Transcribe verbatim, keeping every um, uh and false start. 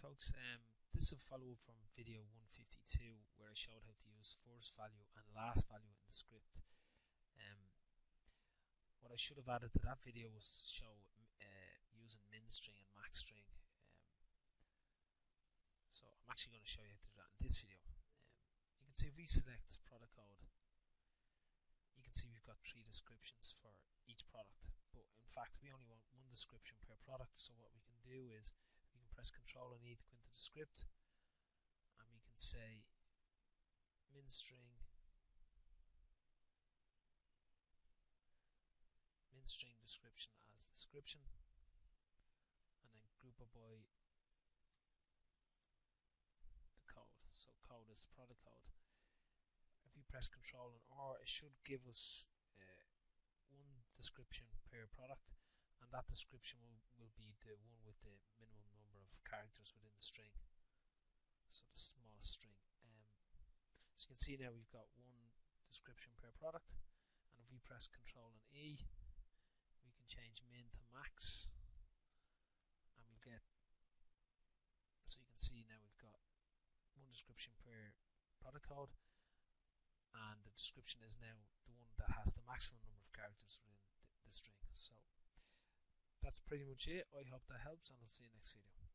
folks, um, this is a follow-up from video one fifty-two where I showed how to use first value and last value in the script. Um, what I should have added to that video was to show uh, using MINSTRING and MAXSTRING. Um, so I'm actually going to show you how to do that in this video. Um, you can see if we select product code, you can see we've got three descriptions for each product, but in fact we only want one description per product. So what we can do is we can press Control and E to go into the script, and we can say MINSTRING MINSTRING description as description, and then group it by the code. So code is the product code. If we press Control and R, it should give us uh, one description per product, and that description will, will be the one with the minimum number of characters within the string, so the smallest string. Um, so you can see now we've got one description per product, and if we press Control and E, we can change min to max, and we'll get, so you can see now we've got one description per product code, and the description is now the one that has the maximum number of characters within the, the string. So that's pretty much it. I hope that helps, and I'll see you next video.